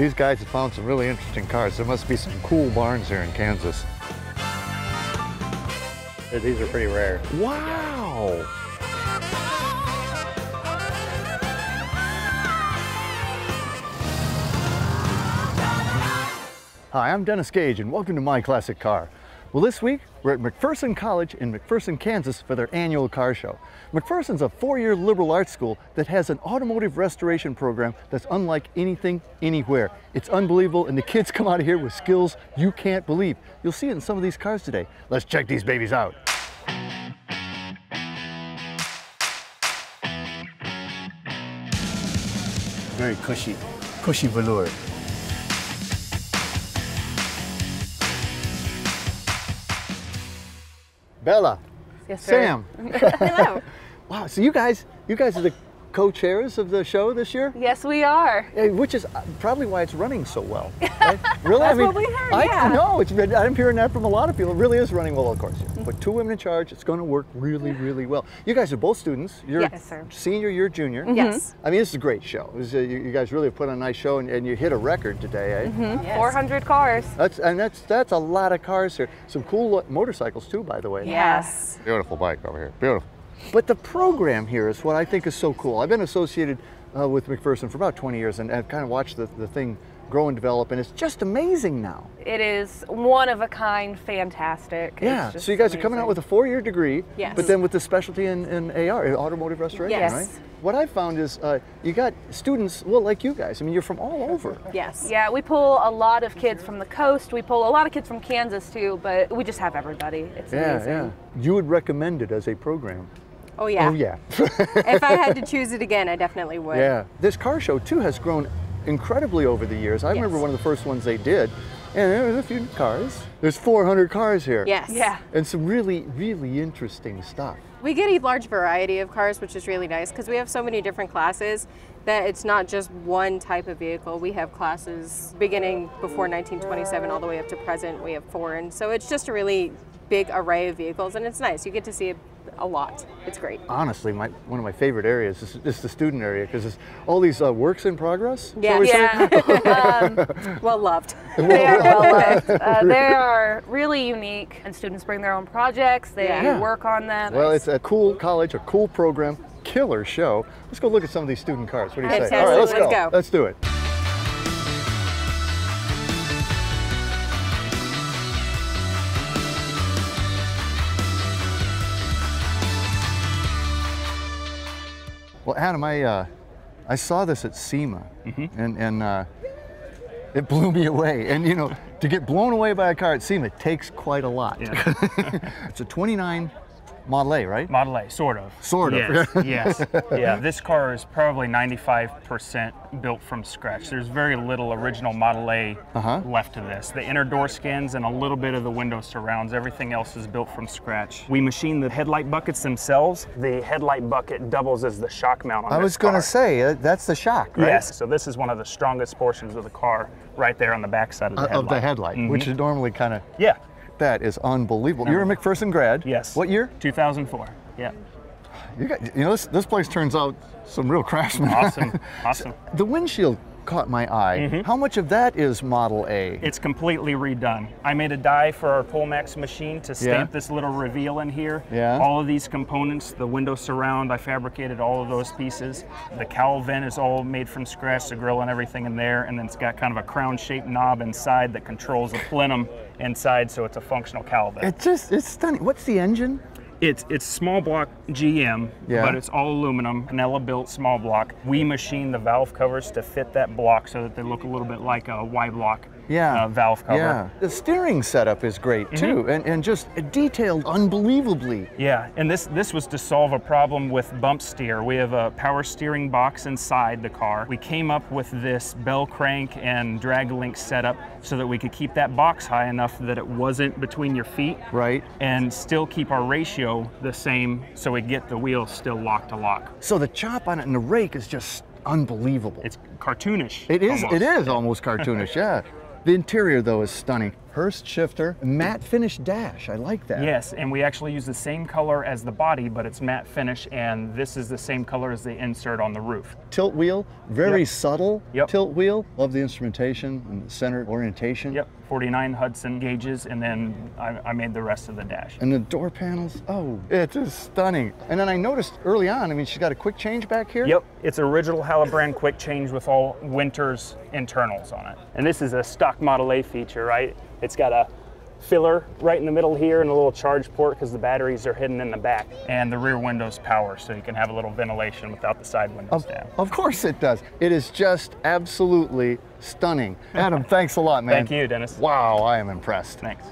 These guys have found some really interesting cars. There must be some cool barns here in Kansas. These are pretty rare. Wow! Hi, I'm Dennis Gage and welcome to My Classic Car. Well, this week we're at McPherson College in McPherson, Kansas for their annual car show. McPherson's a four-year liberal arts school that has an automotive restoration program that's unlike anything anywhere. It's unbelievable, and the kids come out of here with skills you can't believe. You'll see it in some of these cars today. Let's check these babies out. Very cushy velour. Bella, yes, Sam. Hello. Wow, so you guys are the co-chairs of the show this year? Yes, we are. Which is probably why it's running so well. Right? Really? That's what we heard, yeah. I know, I'm hearing that from a lot of people. It really is running well, of course. But two women in charge, it's going to work really, really well. You guys are both students. You're senior, you're junior. Yes. I mean, this is a great show. You guys really have put on a nice show, and you hit a record today, eh? Yes. 400 cars. That's a lot of cars here. Some cool motorcycles, too, by the way. Yes. Beautiful bike over here. Beautiful. But the program here is what I think is so cool. I've been associated with McPherson for about 20 years, and I've kind of watched the thing grow and develop, and it's just amazing now. It is one of a kind, fantastic. Yeah, so you guys are coming out with a four-year degree, yes, but then with the specialty in AR, automotive restoration, yes, right? What I found is you got students, well, like you guys. I mean, you're from all over. Yes. Yeah, we pull a lot of kids from the coast. We pull a lot of kids from Kansas, too, but we just have everybody. It's amazing. Yeah. You would recommend it as a program? Oh, yeah. Oh, yeah. If I had to choose it again, I definitely would. Yeah. This car show, too, has grown incredibly over the years. I remember one of the first ones they did, and there was a few cars. There's 400 cars here. Yes. Yeah. And some really, really interesting stuff. We get a large variety of cars, which is really nice because we have so many different classes that it's not just one type of vehicle. We have classes beginning before 1927 all the way up to present. We have foreign. So it's just a really big array of vehicles, and it's nice. You get to see a lot. It's great. Honestly, one of my favorite areas is the student area because it's all these works in progress. Yeah, well loved. Well loved. They are really unique, and students bring their own projects. They work on them. Well, it's a cool college, a cool program, killer show. Let's go look at some of these student cars. What do you say? All right, let's go. Let's do it. Well, Adam, I saw this at SEMA, and it blew me away. And you know, to get blown away by a car at SEMA takes quite a lot. Yeah. It's a 29 Model A, right? Model A, sort of. Sort of. Yes. Yeah. This car is probably 95% built from scratch. There's very little original Model A left to this. The inner door skins and a little bit of the window surrounds. Everything else is built from scratch. We machine the headlight buckets themselves. The headlight bucket doubles as the shock mount on this car. I was going to say, that's the shock, right? Yes. So this is one of the strongest portions of the car, right there on the backside of the headlight. Of the headlight, which is normally kind of... Yeah. That is unbelievable. You're a McPherson grad. Yes. What year? 2004. Yeah. You know, this place turns out some real craftsmen. Awesome. Awesome. The windshield caught my eye. How much of that is Model A? It's completely redone. I made a die for our Polmax machine to stamp this little reveal in here. Yeah. All of these components, the window surround, I fabricated all of those pieces. The cowl vent is all made from scratch, the grill and everything in there, and then it's got kind of a crown-shaped knob inside that controls the plenum. Inside, so it's a functional cowl vent. It's stunning. What's the engine? It's small block GM, but it's all aluminum, Canella built small block. We machine the valve covers to fit that block so that they look a little bit like a Y block valve cover. Yeah. The steering setup is great too, and just detailed unbelievably. Yeah, and this was to solve a problem with bump steer. We have a power steering box inside the car. We came up with this bell crank and drag link setup so that we could keep that box high enough that it wasn't between your feet, right, and still keep our ratio the same, so we get the wheels still lock to lock. So the chop on it and the rake is just unbelievable. It's cartoonish. It is almost cartoonish, yeah. The interior, though, is stunning. Hurst shifter, matte finish dash, I like that. Yes, and we actually use the same color as the body, but it's matte finish, and this is the same color as the insert on the roof. Tilt wheel, very subtle tilt wheel. Love the instrumentation and the center orientation. Yep, 49 Hudson gauges, and then I made the rest of the dash. And the door panels, oh, it is stunning. And then I noticed early on, I mean, she's got a quick change back here. Yep, it's original Hallibrand quick change with all Winters internals on it. And this is a stock Model A feature, right? It's got a filler right in the middle here and a little charge port because the batteries are hidden in the back. And the rear window's power, so you can have a little ventilation without the side windows down. Of course it does. It is just absolutely stunning. Adam, thanks a lot, man. Thank you, Dennis. Wow, I am impressed. Thanks.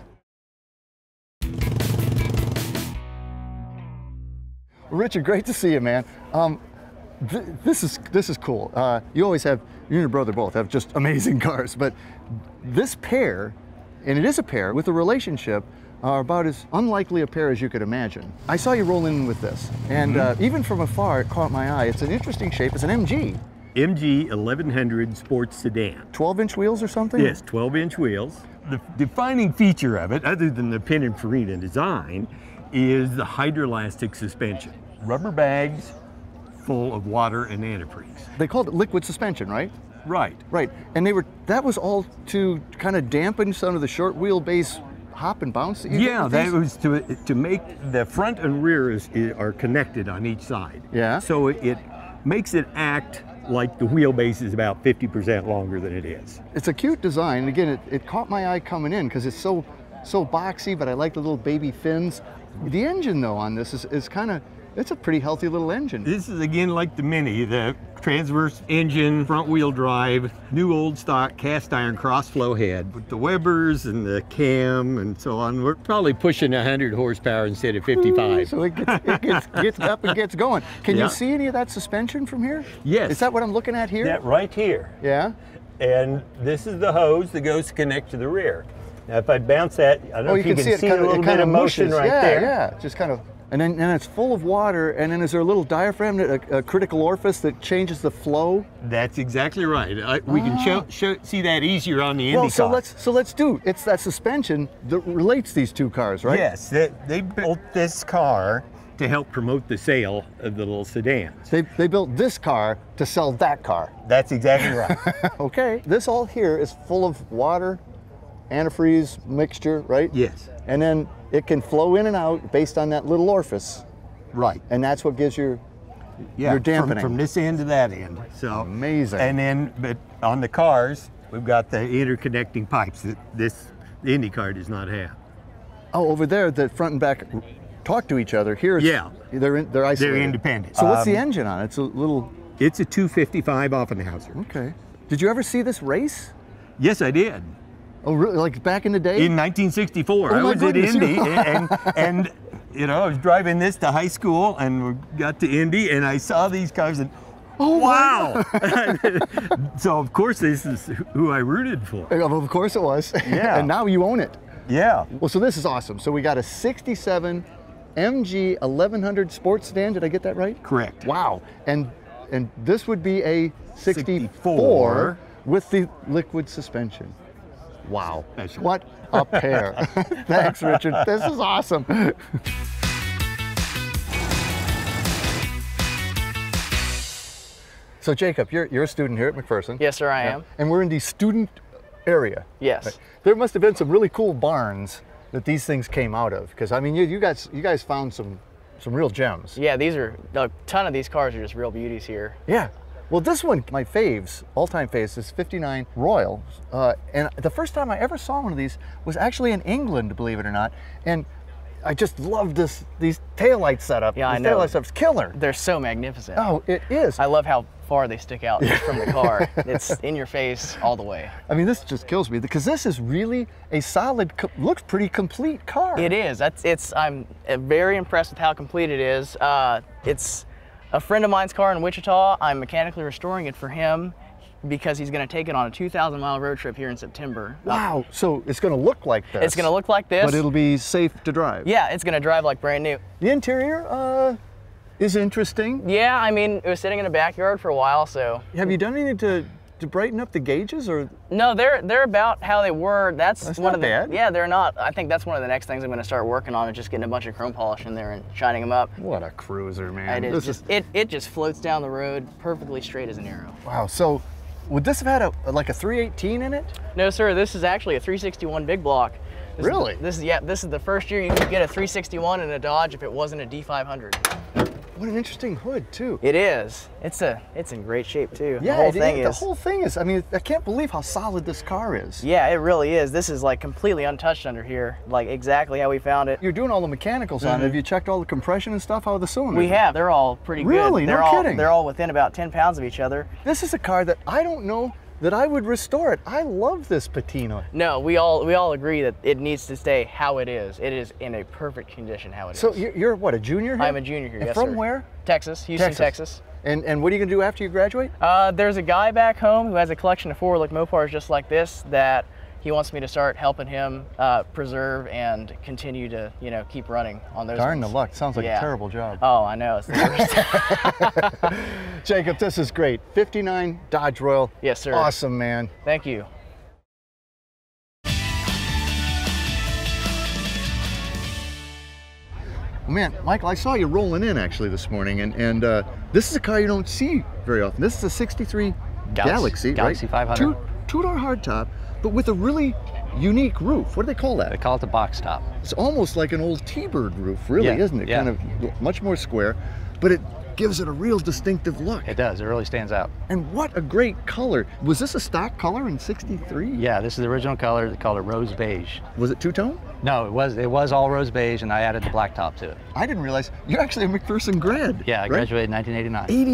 Richard, great to see you, man. This is cool. You always have, you and your brother both have just amazing cars, but this pair, and it is a pair with a relationship, are about as unlikely a pair as you could imagine. I saw you roll in with this, and even from afar it caught my eye. It's an interesting shape. It's an MG. MG 1100 sports sedan. 12-inch wheels or something? Yes, 12-inch wheels. The defining feature of it, other than the Pininfarina design, is the hydroelastic suspension. Rubber bags full of water and antifreeze. They called it liquid suspension, right? Right. Right. And they were, that was all to kind of dampen some of the short wheelbase hop and bounce that you did with these? That was to make the front and rear are connected on each side. Yeah. So it makes it act like the wheelbase is about 50% longer than it is. It's a cute design. And again, it caught my eye coming in because it's so boxy, but I like the little baby fins. The engine though on this is kind of, it's a pretty healthy little engine. This is again like the Mini, the transverse engine, front wheel drive, new old stock cast iron cross flow head. With the Webers and the cam and so on, we're probably pushing 100 horsepower instead of 55. Ooh, so it gets up and gets going. Can you see any of that suspension from here? Yes. Is that what I'm looking at here? That right here. Yeah. And this is the hose that goes to connect to the rear. Now if I bounce that, I don't know if you can see a little bit of motion right there. Yeah, yeah, just kind of. And then and it's full of water, and then is there a little diaphragm, a critical orifice that changes the flow? That's exactly right. We can see that easier on the Indy car. So let's do, it's that suspension that relates these two cars, right? Yes, they built this car to help promote the sale of the little sedans. They built this car to sell that car. That's exactly right. Okay. This all here is full of water, antifreeze mixture, right? Yes. And then it can flow in and out based on that little orifice. Right. And that's what gives your dampening. From this end to that end. So amazing. And then, but on the cars, we've got the interconnecting pipes that this Indy car does not have. Oh, over there, the front and back talk to each other. Here, they're isolated. They're independent. So what's the engine on it? It's a little... It's a 255 Offenhauser. Okay. Did you ever see this race? Yes, I did. Oh, really? Like back in the day? In 1964, I was at Indy, and you know, I was driving this to high school, and we got to Indy, and I saw these cars, and oh wow! So of course this is who I rooted for. Of course it was. Yeah. And now you own it. Yeah. Well, so this is awesome. So we got a '67 MG 1100 sports sedan. Did I get that right? Correct. Wow. And this would be a '64 with the liquid suspension. Wow, what a pair. Thanks, Richard. This is awesome. So, Jacob, you're a student here at McPherson. Yes, sir, I am. And we're in the student area. Yes. Right. There must have been some really cool barns that these things came out of, because, I mean, you guys found some real gems. Yeah, these are, a ton of these cars are just real beauties here. Yeah. Well, this one, my faves, all-time faves, is '59 Royal. And the first time I ever saw one of these was actually in England, believe it or not. And I just love these taillight setup. Yeah, I know. Taillight setup's killer. They're so magnificent. Oh, it is. I love how far they stick out from the car. It's in your face all the way. I mean, this just kills me because this is really a solid, looks pretty complete car. It is. I'm very impressed with how complete it is. It's a friend of mine's car in Wichita. I'm mechanically restoring it for him because he's going to take it on a 2,000-mile road trip here in September. Wow, so it's going to look like this. It's going to look like this. But it'll be safe to drive. Yeah, it's going to drive like brand new. The interior is interesting. Yeah, I mean, it was sitting in a backyard for a while, so. Have you done anything to to brighten up the gauges, or? No, they're about how they were. That's one of the, bad. Yeah, they're not. I think that's one of the next things I'm going to start working on is just getting a bunch of chrome polish in there and shining them up. What a cruiser, man. It is just, it just floats down the road perfectly straight as an arrow. Wow, so would this have had like a 318 in it? No, sir, this is actually a 361 big block. This really? This is the first year you could get a 361 in a Dodge if it wasn't a D500. What an interesting hood too. It is. It's in great shape too. Yeah, the whole thing is. I mean, I can't believe how solid this car is. Yeah, it really is. This is like completely untouched under here, like exactly how we found it. You're doing all the mechanicals on it. Have you checked all the compression and stuff out of the cylinder? We have. They're all pretty good. Really? No kidding. They're all within about 10 pounds of each other. This is a car that I don't know that I would restore it. I love this patina. No, we all agree that it needs to stay how it is. It is in a perfect condition how it is. So you're what, a junior here? I'm a junior here, yes, sir. From where? Texas, Houston, Texas. And what are you gonna do after you graduate? There's a guy back home who has a collection of four-look Mopars just like this that he wants me to start helping him preserve and continue to, you know, keep running on those. Darn the luck. Sounds like a terrible job. Oh, I know. It's the worst. Jacob, this is great. 59 Dodge Royal. Yes, sir. Awesome, man. Thank you. Man, Michael, I saw you rolling in actually this morning, and this is a car you don't see very often. This is a 63 Galaxie, right? Galaxie 500. Two-door hardtop, but with a really unique roof. What do they call that? They call it the box top. It's almost like an old T-bird roof, really, isn't it? Yeah. Kind of much more square, but it gives it a real distinctive look. It does. It really stands out. And what a great color. Was this a stock color in 63? Yeah, this is the original color. They called it rose beige. Was it two-tone? No, it was all rose beige, and I added the black top to it. I didn't realize you're actually a McPherson grad. Yeah, I graduated in 1989.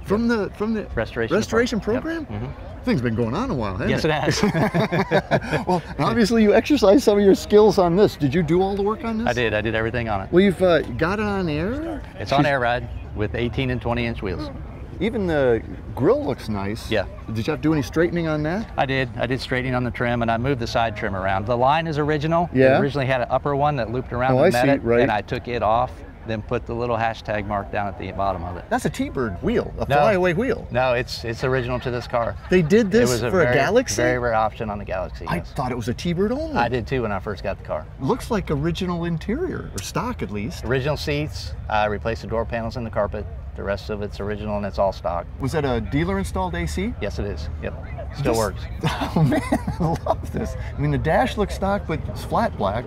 89 from the restoration program? Yep. Mm-hmm. Thing's been going on a while, hasn't it? Yes, it has. Well, obviously you exercised some of your skills on this. Did you do all the work on this? I did. I did everything on it. Well, you've got it on air? It's on air ride with 18 and 20-inch wheels. Even the grill looks nice. Yeah. Did you have to do any straightening on that? I did. I did straightening on the trim, and I moved the side trim around. The line is original. Yeah. It originally had an upper one that looped around and I took it off, then put the little hashtag mark down at the bottom of it. That's a T-bird wheel, flyaway wheel. No, it's original to this car. They did this for a Galaxie? Very rare option on the Galaxie. I thought it was a T-bird only. I did too when I first got the car. Looks like original interior, or stock at least. Original seats, I replaced the door panels and the carpet. The rest of it's original and it's all stock. Was that a dealer installed AC? Yes, it is. Yep. Still works. Oh man, I love this. I mean, the dash looks stock, but it's flat black.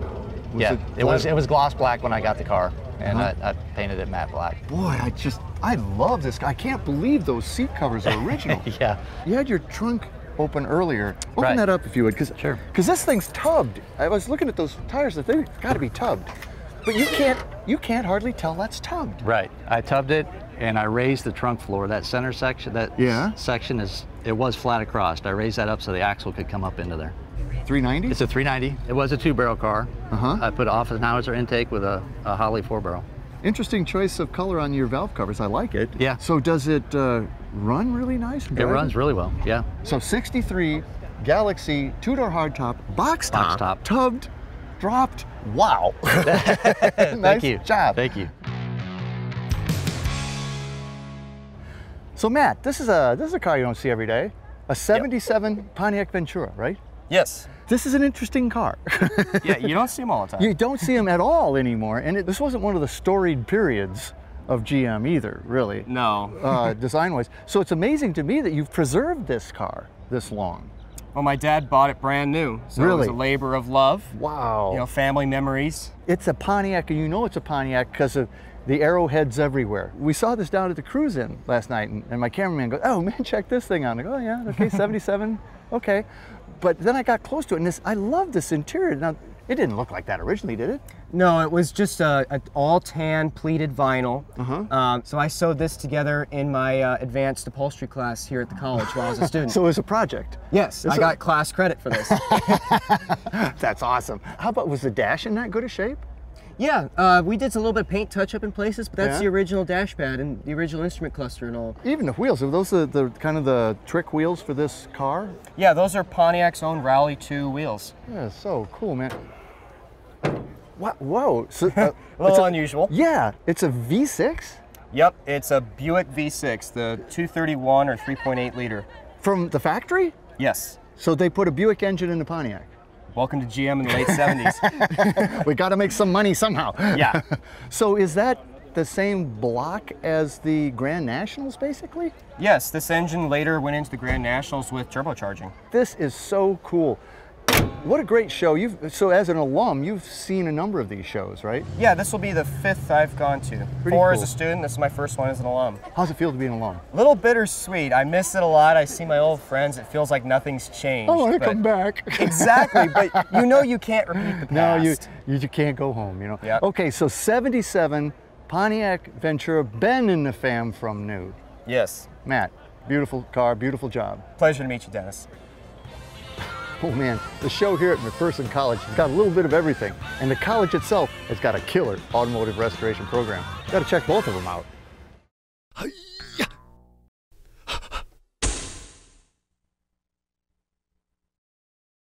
It was gloss black when I got the car. And I painted it matte black. Boy, I love this. I can't believe those seat covers are original. Yeah. You had your trunk open earlier. Open that up if you would, because this thing's tubbed. I was looking at those tires, they've got to be tubbed. But you can't hardly tell that's tubbed. Right. I tubbed it and I raised the trunk floor. That center section, it was flat across. I raised that up so the axle could come up into there. 390? It's a 390. It was a two-barrel car. I put Offenhauser intake with a Holley four-barrel. Interesting choice of color on your valve covers. I like it. Yeah. So does it run really nice? It runs really well, yeah. So 63 Galaxie, two-door hardtop, box top, tubbed, dropped. Wow. Nice job. Thank you. So Matt, this is a car you don't see every day. A 77 Pontiac Ventura, right? Yes. This is an interesting car. Yeah, you don't see them all the time. You don't see them at all anymore, and this wasn't one of the storied periods of GM either, really. No. Design-wise. So it's amazing to me that you've preserved this car this long. Well, my dad bought it brand new, so it was a labor of love. Wow. You know, family memories. It's a Pontiac, and you know it's a Pontiac because of the arrowheads everywhere. We saw this down at the Cruise Inn last night, and my cameraman goes, "Oh man, check this thing out." I go, "Oh yeah, okay, 77, okay." But then I got close to it, and I love this interior. Now, it didn't look like that originally, did it? No, it was just an all-tan pleated vinyl. So I sewed this together in my advanced upholstery class here at the college while I was a student. So it was a project? Yes, I got class credit for this. That's awesome. How about, was the dash in that good a shape? Yeah, we did a little bit of paint touch-up in places, but that's the original dash pad and the original instrument cluster and all. Even the wheels, are those the kind of the trick wheels for this car? Yeah, those are Pontiac's own Rally 2 wheels. Yeah, so cool, man. What? Whoa. So, a little unusual. Yeah, it's a V6? Yep, it's a Buick V6, the 231 or 3.8 liter. From the factory? Yes. So they put a Buick engine in the Pontiac. Welcome to GM in the late 70s. We got to make some money somehow. Yeah. So is that the same block as the Grand Nationals, basically? Yes, this engine later went into the Grand Nationals with turbocharging. This is so cool. What a great show. So as an alum, you've seen a number of these shows, right? Yeah, this will be the 5th I've gone to. Four as a student, this is my first one as an alum. How's it feel to be an alum? A little bittersweet. I miss it a lot. I see my old friends. It feels like nothing's changed. I want to come back. Exactly, but you know you can't repeat the past. No, you can't go home, you know. Yep. Okay, so 77, Pontiac Ventura, been in the fam from new. Yes. Matt, beautiful car, beautiful job. Pleasure to meet you, Dennis. Oh man, the show here at McPherson College has got a little bit of everything, and the college itself has got a killer automotive restoration program. Got to check both of them out.